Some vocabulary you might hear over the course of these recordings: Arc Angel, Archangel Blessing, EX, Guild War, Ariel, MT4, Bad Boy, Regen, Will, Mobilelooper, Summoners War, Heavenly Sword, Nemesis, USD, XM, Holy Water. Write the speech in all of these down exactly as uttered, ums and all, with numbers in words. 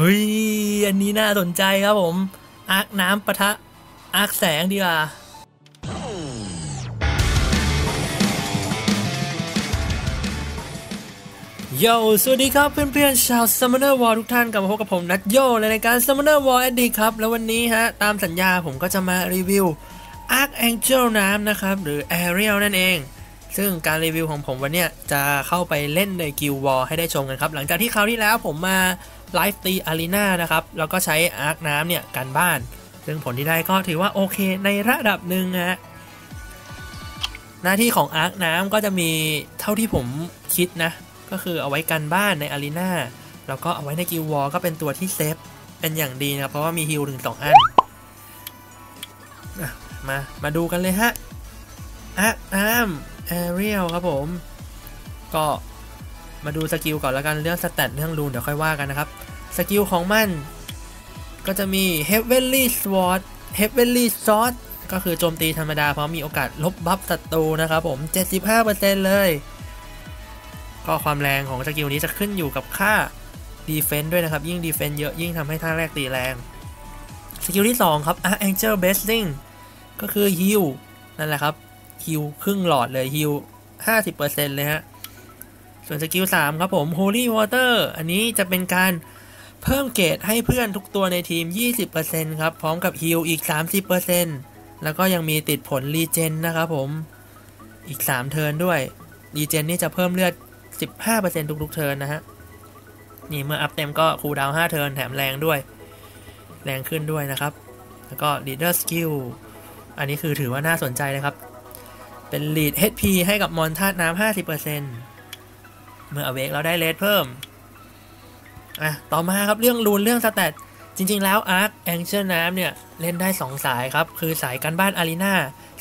เฮ้ยอันนี้น่าสนใจครับผมอาร์คน้ำปะทะอาร์คแสงดีกว่าโยสวัสดีครับเพื่อนๆชาว Summoner War ทุกท่านกลับมาพบกับผมนัทโยในรายการ Summoner War อดีตครับแล้ววันนี้ฮะตามสัญญาผมก็จะมารีวิว Arc Angel น้ำนะครับหรือ Ariel นั่นเองซึ่งการรีวิวของผมวันนี้จะเข้าไปเล่นใน Guild War ให้ได้ชมกันครับหลังจากที่คราวที่แล้วผมมาไลฟ์ตีอารีนานะครับแล้วก็ใช้ Arc น้ำเนี่ยกันบ้านซึ่งผลที่ได้ก็ถือว่าโอเคในระดับหนึ่งฮะหน้าที่ของ Arc น้ำก็จะมีเท่าที่ผมคิดนะก็คือเอาไว้กันบ้านในอารีนาแล้วก็เอาไว้ในกิลด์วอร์ก็เป็นตัวที่เซฟเป็นอย่างดีนะครับเพราะว่ามีฮิลถึงสองอันมามาดูกันเลยฮะอาร์คน้ำแอเรียลครับผมก็มาดูสกิลก่อนแล้วกันเรื่องสแตทเรื่องรูนเดี๋ยวค่อยว่ากันนะครับสกิลของมันก็จะมี Heavenly Sword Heavenly Sword ก็คือโจมตีธรรมดาเพราะมีโอกาสลบบัฟศัตรูนะครับผม เจ็ดสิบห้าเปอร์เซ็นต์ เลยก็ความแรงของสกิลนี้จะขึ้นอยู่กับค่า Defense ด้วยนะครับยิ่ง Defense เยอะยิ่งทำให้ท่าแรกตีแรงสกิลที่สองครับ Archangel Blessing ก็คือ Heal นั่นแหละครับ Heal ครึ่งหลอดเลย Heal ห้าสิบเปอร์เซ็นต์ เลยฮะส่วนสกิลสามครับผม Holy Water อันนี้จะเป็นการเพิ่มเกรดให้เพื่อนทุกตัวในทีม ยี่สิบเปอร์เซ็นต์ ครับพร้อมกับ Heal อีก สามสิบเปอร์เซ็นต์ แล้วก็ยังมีติดผล Regen นะครับผมอีกสามเทิร์นด้วย Regen นี่จะเพิ่มเลือดสิบห้าเปอร์เซ็นต์ ทุกๆเทิร์นนะฮะนี่เมื่ออัพเต็มก็คูลดาวน์ห้าเทิร์นแถมแรงด้วยแรงขึ้นด้วยนะครับแล้วก็ Leader Skill อันนี้คือถือว่าน่าสนใจนะครับเป็น Lead เอช พี ให้กับมอนธาตุน้ำ ห้าสิบเปอร์เซ็นต์ เมื่อ Awake เราได้เลดเพิ่มอ่ะต่อมาครับเรื่องรูนเรื่องสแตทจริงๆแล้ว Arc Angel น้ำเนี่ยเล่นได้สองสายครับคือสายการบ้าน Arena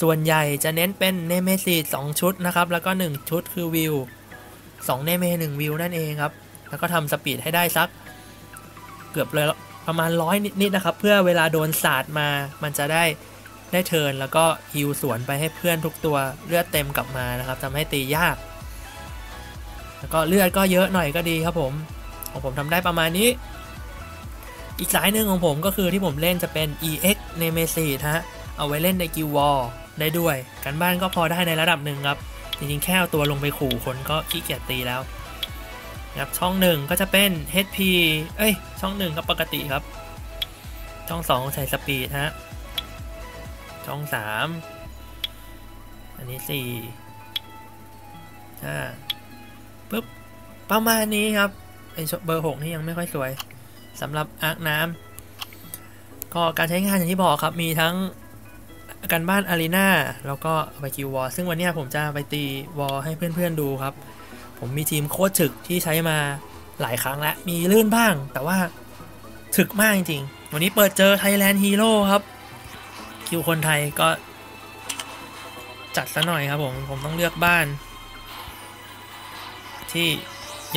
ส่วนใหญ่จะเน้นเป็น Nemesis สองชุดนะครับแล้วก็หนึ่งชุดคือ Willสอง เนเมหนึ่งวิวนั่นเองครับแล้วก็ทำสปีดให้ได้สักเกือบเลยประมาณร้อยนิดๆนะครับเพื่อเวลาโดนสาดมามันจะได้ได้เทิร์นแล้วก็ฮิลสวนไปให้เพื่อนทุกตัวเลือดเต็มกลับมานะครับทำให้ตียากแล้วก็เลือดก็เยอะหน่อยก็ดีครับผมของผมทำได้ประมาณนี้อีกสายหนึ่งของผมก็คือที่ผมเล่นจะเป็น อี เอ็กซ์ Nemesis ฮะเอาไว้เล่นใน Guild War ได้ด้วยกันบ้านก็พอได้ในระดับหนึ่งครับจริงๆแค่เอาตัวลงไปขู่คนก็ขี้เกียจตีแล้วนะครับช่องหนึ่งก็จะเป็น เอช พี เอ้ยช่องหนึ่งก็ปกติครับช่องสองใช้สปีดฮะช่องสามอันนี้สี่ ห้าปึ๊บประมาณนี้ครับไอ้เบอร์หกนี่ยังไม่ค่อยสวยสำหรับอาร์คน้ำก็การใช้งานอย่างที่บอกครับมีทั้งกันบ้านอารีนาแล้วก็ไปกิลวอร์ซึ่งวันนี้ผมจะไปตีวอร์ให้เพื่อนๆดูครับผมมีทีมโคตรฉึกที่ใช้มาหลายครั้งแล้วมีลื่นบ้างแต่ว่าฉึกมากจริงๆวันนี้เปิดเจอไทยแลนด์ฮีโร่ครับคิวคนไทยก็จัดซะหน่อยครับผมผมต้องเลือกบ้านที่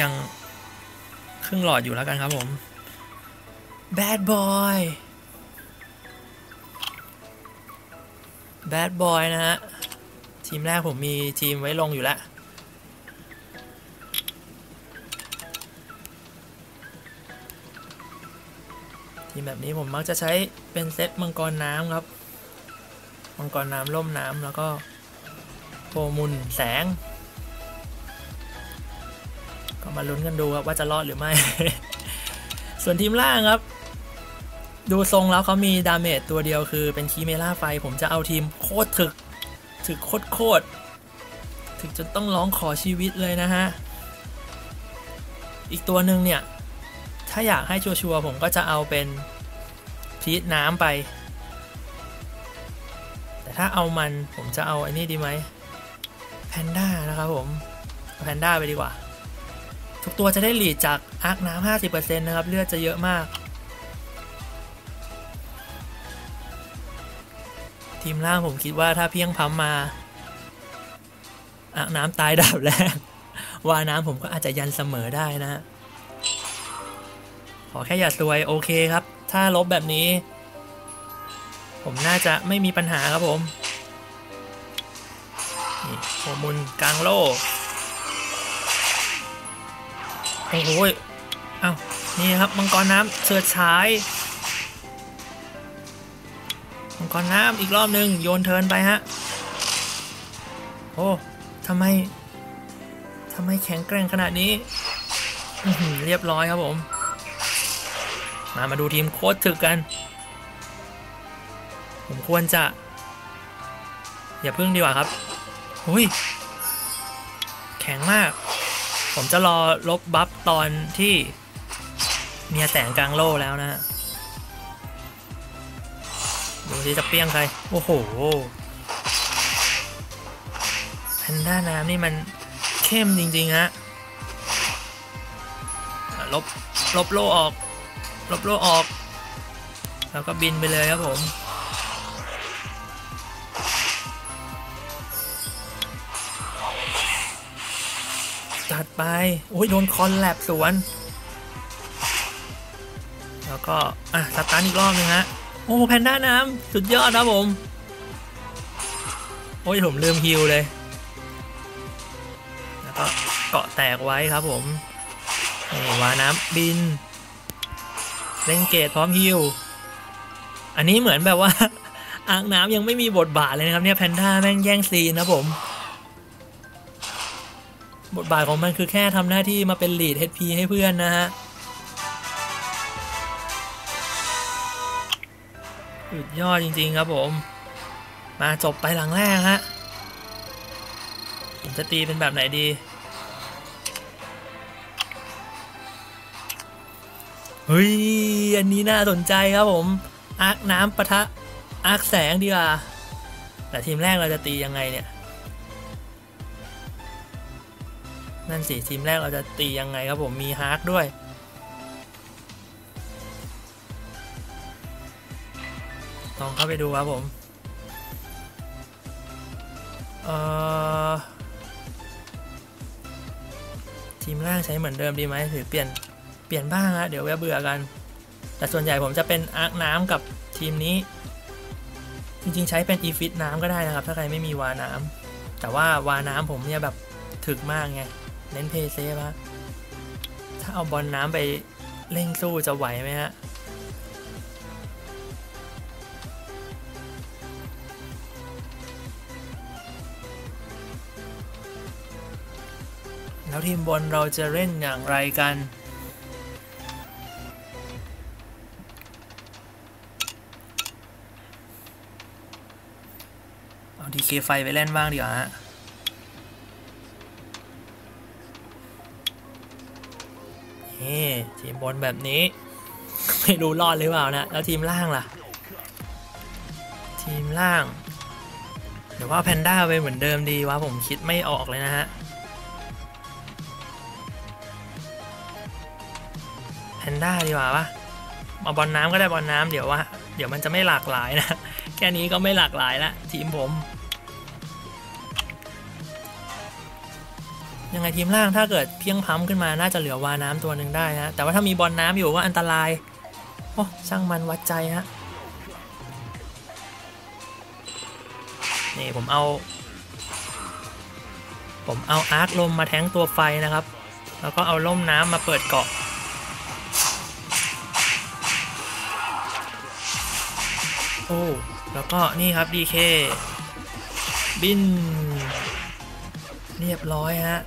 ยังครึ่งหลอดอยู่แล้วกันครับผม Bad Boyแบดบอยนะฮะทีมแรกผมมีทีมไว้ลงอยู่แล้วทีมแบบนี้ผมมักจะใช้เป็นเซตมังกรน้ำครับมังกรน้ำล่มน้ำแล้วก็โพมุนแสงก็มาลุ้นกันดูครับว่าจะรอดหรือไม่ ส่วนทีมล่างครับดูทรงแล้วเขามีดาเมจตัวเดียวคือเป็นคีเมล่าไฟผมจะเอาทีมโคตรถึกถึกโคตรโคตรถึกจนต้องร้องขอชีวิตเลยนะฮะอีกตัวหนึ่งเนี่ยถ้าอยากให้ชัวร์ๆผมก็จะเอาเป็นพีทน้ำไปแต่ถ้าเอามันผมจะเอาไอ้นี่ดีไหมแพนด้านะครับผมแพนด้าไปดีกว่าทุกตัวจะได้หลีดจากอาร์คน้ำ ห้าสิบเปอร์เซ็นต์ นะครับเลือดจะเยอะมากทีมล่างผมคิดว่าถ้าเพียงพัมมาอาร์คน้ำตายดับแล้วว่าน้ำผมก็อาจจะยันเสมอได้นะขอแค่อย่าซวยโอเคครับถ้าลบแบบนี้ผมน่าจะไม่มีปัญหาครับผมนี่โหมุนกลางโลกโอ้โหเอ้า นี่ครับมังกรน้ำเสือฉายมังกรน้ำอีกรอบหนึ่งโยนเทินไปฮะโอ้ทำไมทำไมแข็งแกร่งขนาดนี้เรียบร้อยครับผมมามาดูทีมโค้ชถึกกันผมควรจะอย่าพึ่งดีกว่าครับหุ้ยแข็งมากผมจะรอลบบัฟตอนที่เมียแสงกลางโล่แล้วนะฮะดูสิจะเปี้ยงใครโอ้โหแพนด้าน้ำนี่มันเข้มจริงๆฮะลบลบโล่ออกลบโล่ออกแล้วก็บินไปเลยครับผมจัดไปโอ้ยโดนคอนแลบสวนแล้วก็อ่ะสตาร์ทอีกรอบนึงฮะโอ้แพนด้าน้ำสุดยอดนะผมโอ้ยผมลืมฮิลเลยแล้วก็เกาะแตกไว้ครับผมวาน้ำบินเล่นเกตพร้อมฮิลอันนี้เหมือนแบบว่าอ่างน้ำยังไม่มีบทบาทเลยนะครับเนี่ยแพนด้าแม่งแย่งซีนนะผมบทบาทของมันคือแค่ทำหน้าที่มาเป็นลีด เอช พี ให้เพื่อนนะฮะสุดยอดจริงๆครับผมมาจบไปหลังแรกฮะผมจะตีเป็นแบบไหนดีเฮ้ยอันนี้น่าสนใจครับผมอาร์คน้ำปะทะอาร์คแสงดีกว่าแต่ทีมแรกเราจะตียังไงเนี่ยนั่นสิทีมแรกเราจะตียังไงครับผมมีฮาร์คด้วยลองเข้าไปดูครับผมเอ่อทีมแรกใช้เหมือนเดิมดีไหมหรือเปลี่ยนเปลี่ยนบ้างฮะเดี๋ยวเบื่อกันแต่ส่วนใหญ่ผมจะเป็นอาร์คน้ำกับทีมนี้จริงๆใช้เป็นอีฟิตน้ำก็ได้นะครับถ้าใครไม่มีวาน้ำแต่ว่าวาน้ำผมเนี่ยแบบถึกมากไงเน้นเพย์เซฟฮะถ้าเอาบอลน้ำไปเล่งสู้จะไหวไหมฮะแล้วทีมบอลเราจะเล่นอย่างไรกันเอาดีเคไฟไปเล่นบ้างดีกว่าฮะทีมบนแบบนี้ไม่รู้รอดหรือเปล่านะแล้วทีมล่างล่ะทีมล่างเดี๋ยวว่าแพนด้าไปเหมือนเดิมดีวะผมคิดไม่ออกเลยนะฮะแพนด้าดีกว่าปะมาบอลน้ำก็ได้บอลน้ำเดี๋ยวว่าเดี๋ยวมันจะไม่หลากหลายนะแค่นี้ก็ไม่หลากหลายละทีมผมยังไงทีมล่างถ้าเกิดเพียงพั้มขึ้นมาน่าจะเหลือวาน้ำตัวหนึ่งได้ฮะแต่ว่าถ้ามีบอลน้ำอยู่ว่าอันตรายโอ้ช่างมันวัดใจฮะนี่ผมเอาผมเอาอาร์คลมมาแทงตัวไฟนะครับแล้วก็เอาล่มน้ำมาเปิดเกาะโอ้แล้วก็นี่ครับดีเคบินเรียบร้อยฮะ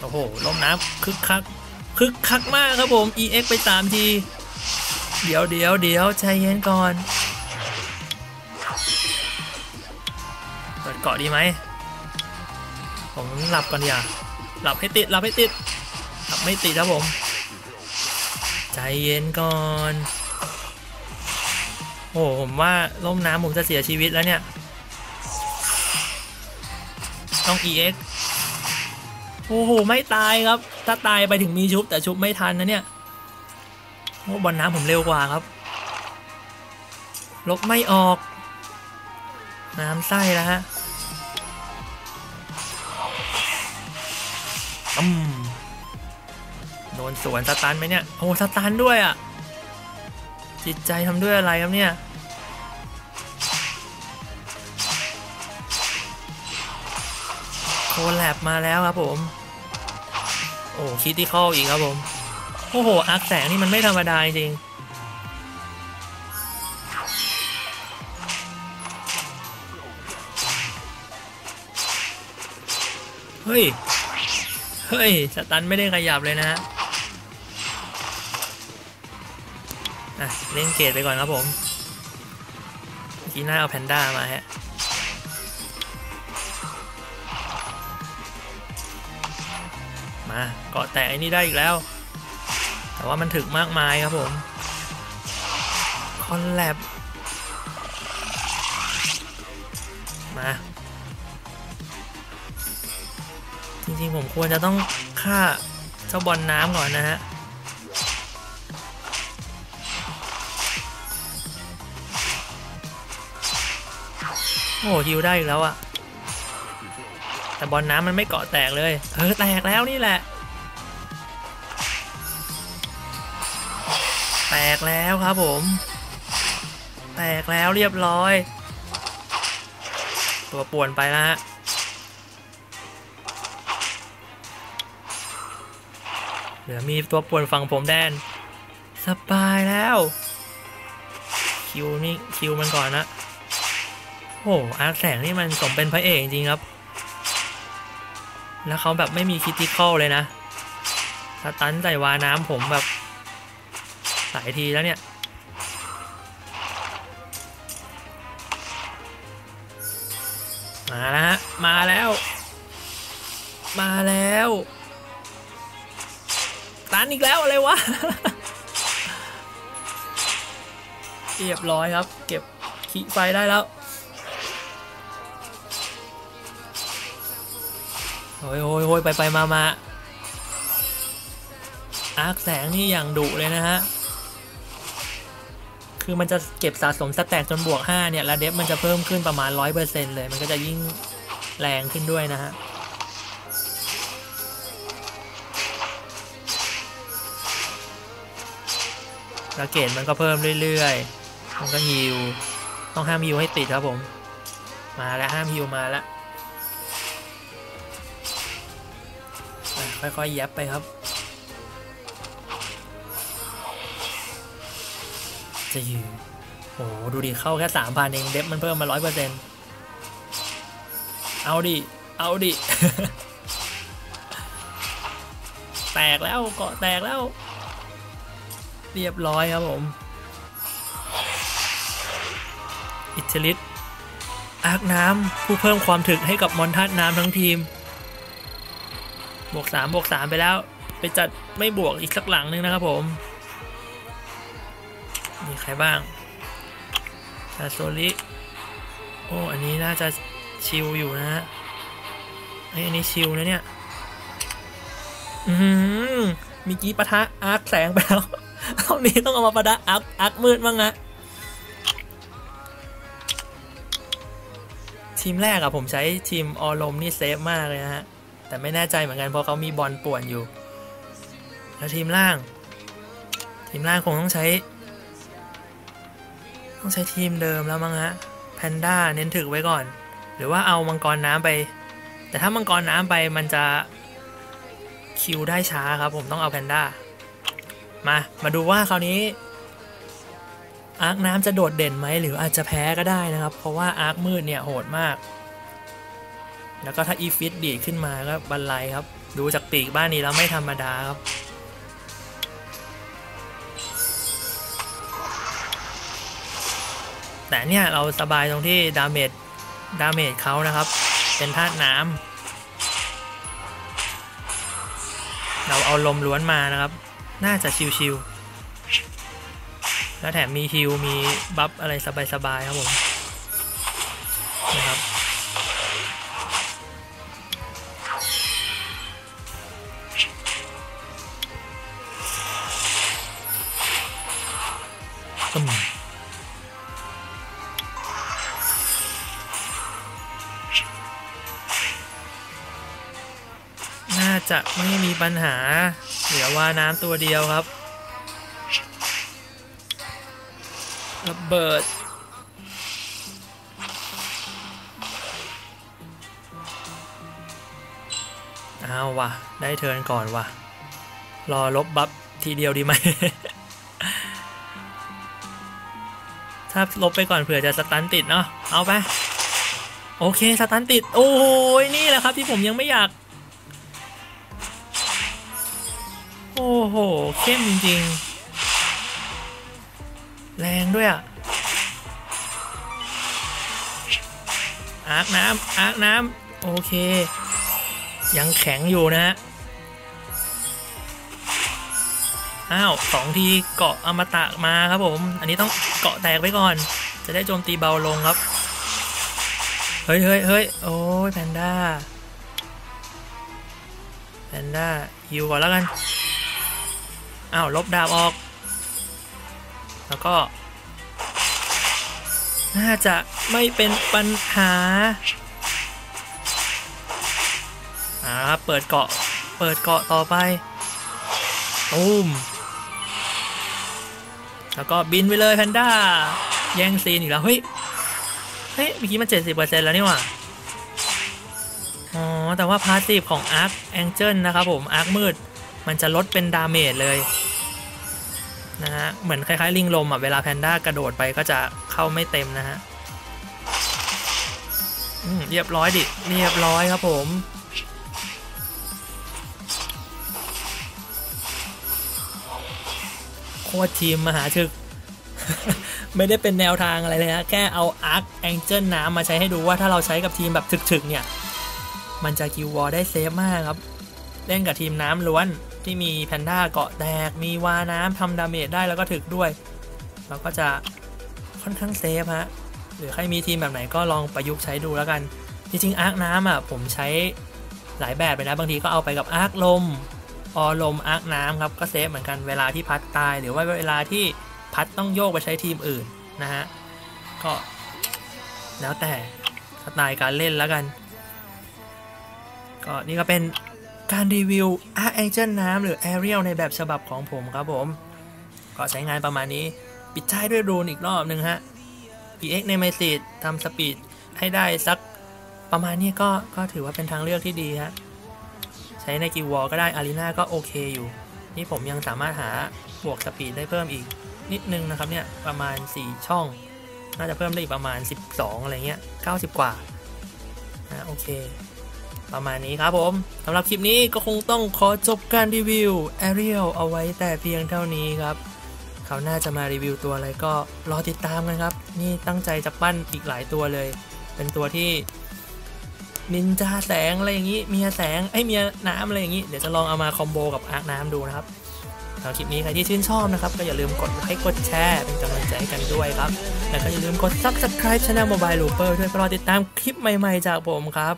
โอ้โหลมน้ำคึกคักคึกคักมากครับผม อี เอ็กซ์ ไปตามทีเดี๋ยวเดี๋ยวเดี๋ยวใจเย็นก่อนเปิดเกาะดีไหมผมหลับก่อนอย่าหลับให้ติดหลับให้ติดหลับไม่ติดครับผมใจเย็นก่อนโอ้ผมว่าล่มน้ำผมจะเสียชีวิตแล้วเนี่ยต้อง อี เอ็กซ์ โอ้โหไม่ตายครับถ้าตายไปถึงมีชุบแต่ชุบไม่ทันนะเนี่ยโอ้บอลน้ำผมเร็วกว่าครับลบไม่ออกน้ำไส้แล้วฮะอืมโดนสวนสตันไหมเนี่ยโอ้สตันด้วยอ่ะจิตใจทำด้วยอะไรครับเนี่ย โคแลบมาแล้วครับผมโอ้คิดที่เข้าอีกครับผมโอ้โหอักแสงนี่มันไม่ธรรมดาจริงเฮ้ยเฮ้ยสตันไม่ได้ขยับเลยนะฮะอ่ะเล่นเกตไปก่อนครับผมทีหน้าเอาแพนด้ามาฮะมาเกาะแตะไอ้นี่ได้อีกแล้วแต่ว่ามันถึกมากมายครับผมคอนแลบมาจริงๆผมควรจะต้องฆ่าเจ้าบอลน้ำก่อนนะฮะโอ้ยิวได้อีกแล้วอะแต่บอลน้ำมันไม่เกาะแตกเลยเออแตกแล้วนี่แหละแตกแล้วครับผมแตกแล้วเรียบร้อยตัวป่วนไปแล้วฮะเหลือมีตัวป่วนฝั่งผมแดนสบายแล้วคิวนี่คิวมันก่อนนะโอ้อาร์แสงนี่มันสมเป็นพระเอกจริงครับแล้วเขาแบบไม่มีคิติคอลเลยนะสตันใส่วาน้ำผมแบบหลายทีแล้วเนี่ยมาแล้วฮะมาแล้วมาแล้วตันอีกแล้วอะไรวะ เรียบร้อยครับเก็บขี้ไฟได้แล้วโอ้ยโอ้ยโอ้ยไปไปมามาอาร์คแสงนี่อย่างดุเลยนะฮะคือมันจะเก็บสะสมสแต็กจนบวกห้าเนี่ยระเดฟมันจะเพิ่มขึ้นประมาณ ร้อยเปอร์เซ็นต์ เลยมันก็จะยิ่งแรงขึ้นด้วยนะฮะแล้วเกรดมันก็เพิ่มเรื่อยๆมันก็ฮิวต้องห้ามฮิวให้ติดครับผมมาแล้วห้ามฮิวมาแล้วค่อยๆยับไปครับจะฮิวโอ้ดูดิเข้าแค่สามพันเองเด็บมันเพิ่มมาร้อยเปอร์เซ็นต์เอาดิเอาดิ แตกแล้วเกาะแตกแล้วเรียบร้อยครับผมอิทธิฤทธิ์อาร์คน้ำผู้เพิ่มความถึกให้กับมอนธาตุน้ำทั้งทีมบวกสามบวกสามไปแล้วไปจัดไม่บวกอีกสักหลังนึงนะครับผมมีใครบ้างซาโซลิโอ้อันนี้น่าจะชิลอยู่นะฮะไอ้อันนี้ชิลนะเนี่ยอืมมีกี้ปะทะอาร์คแสงไปแล้วตรงนี้ต้องเอามาประดาอักอักมืดบ้างนะทีมแรกอะผมใช้ทีมออลมนี่เซฟมากเลยนะฮะแต่ไม่แน่ใจเหมือนกันเพราะเขามีบอลป่วนอยู่แล้วทีมล่างทีมล่างคงต้องใช้ต้องใช้ทีมเดิมแล้วมั้งฮะแพนด้าเน้นถึกไว้ก่อนหรือว่าเอามังกรน้ำไปแต่ถ้ามังกรน้ำไปมันจะคิวได้ช้าครับผมต้องเอาแพนด้ามามาดูว่าคราวนี้อาร์คน้ำจะโดดเด่นไหมหรืออาจจะแพ้ก็ได้นะครับเพราะว่าอาร์คมืดเนี่ยโหดมากแล้วก็ถ้าอีฟิตดีดขึ้นมาก็บันไลครับดูจากปีกบ้านนี้แล้วไม่ธรรมดาครับแต่เนี่ยเราสบายตรงที่ดาเมจดาเมจเขานะครับเป็นธาตุน้ำเราเอาลมล้วนมานะครับน่าจะชิวๆแล้วแถมมีฮิวมีบัฟอะไรสบายๆครับผมนะครับอืมน่าจะไม่มีปัญหาเหลือว่าน้ำตัวเดียวครับระเบิด เอาวะได้เทิร์นก่อนวะรอลบบัฟทีเดียวดีไหม ถ้าลบไปก่อนเผื่อจะสตันติดเนาะเอาไปโอเคสตันติดโอ้ยนี่แหละครับที่ผมยังไม่อยากโอ้โหเข้มจริงๆแรงด้วยอ่ะอาร์คน้ำอาร์คน้ำโอเคยังแข็งอยู่นะฮะอ้าวสองทีเกาะอมตะมาครับผมอันนี้ต้องเกาะแตกไปก่อนจะได้โจมตีเบาลงครับเฮ้ยเฮ้ยเฮ้ยโอ้ยแพนด้าแพนด้าฮิวก่อนแล้วกันอ้าวลบดาบออกแล้วก็น่าจะไม่เป็นปัญหาอ่าเปิดเกาะเปิดเกาะต่อไปตูมแล้วก็บินไปเลยแพนด้าแย่งซีนอีกแล้วเฮ้ยเฮ้ยเมื่อกี้มัน เจ็ดสิบเปอร์เซ็นต์ แล้วนี่หว่าอ๋อแต่ว่าพาสซีฟของอาร์คแองเจิลนะครับผมอาร์คมืดมันจะลดเป็นดาเมจเลยนะฮะเหมือนคล้ายๆลิงลมอ่ะเวลาแพนด้ากระโดดไปก็จะเข้าไม่เต็มนะฮะอืมเรียบร้อยดิเรียบร้อยครับผมโคตรทีมมหาชึก ไม่ได้เป็นแนวทางอะไรเลยนะแค่เอาอาร์คแองเจิลน้ำมาใช้ให้ดูว่าถ้าเราใช้กับทีมแบบถึกๆเนี่ยมันจะกิลวอร์ได้เซฟมากครับเล่นกับทีมน้ำล้วนที่มีแพนด้าเกาะแตกมีวาน้ำทำดาเมจได้แล้วก็ถึกด้วยเราก็จะค่อนข้างเซฟฮะหรือใครมีทีมแบบไหนก็ลองประยุกต์ใช้ดูแล้วกันจริงๆอาร์คน้ำอ่ะผมใช้หลายแบบเลยนะบางทีก็เอาไปกับอาร์คลมออลมอาร์คน้ำครับก็เซฟเหมือนกันเวลาที่พัดตายหรือว่าเวลาที่พัดต้องโยกไปใช้ทีมอื่นนะฮะก็แล้วแต่สไตล์การเล่นแล้วกันก็นี่ก็เป็นการรีวิวอาร์คแองเจิลน้ำหรือ Aerial ในแบบฉบับของผมครับผมก็ใช้งานประมาณนี้ปิดท้ายด้วยโดรนอีกรอบหนึ่งฮะ พี เอ็กซ์ ในไมซีดทำสปีดให้ได้สักประมาณนี้ก็ก็ถือว่าเป็นทางเลือกที่ดีฮะใช้ในกิววอลก็ได้อารีนาก็โอเคอยู่นี่ผมยังสามารถหาบวกสปีดได้เพิ่มอีกนิดนึงนะครับเนี่ยประมาณสี่ช่องน่าจะเพิ่มได้อีกประมาณสิบสองอะไรเงี้ยเก้าสิบกว่านะโอเคประมาณนี้ครับผมสำหรับคลิปนี้ก็คงต้องขอจบการรีวิว Aerial เอาไว้แต่เพียงเท่านี้ครับเขาน่าจะมารีวิวตัวอะไรก็รอติดตามกันครับนี่ตั้งใจจะปั้นอีกหลายตัวเลยเป็นตัวที่นินจาแสงอะไรอย่างนี้เมียแสงไอ้เมียน้ำอะไรอย่างนี้เดี๋ยวจะลองเอามาคอมโบกับอาร์คน้ำดูนะครับสำหรับคลิปนี้ใครที่ชื่นชอบนะครับก็อย่าลืมกดไลค์กดแชร์เป็นกำลังใจกันด้วยครับและก็อย่าลืมกด Subscribe ช่อง Mobilelooper ด้วยเพื่อรอติดตามคลิปใหม่ๆจากผมครับ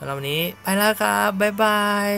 สำหรับวันนี้ไปแล้วครับบ๊ายบาย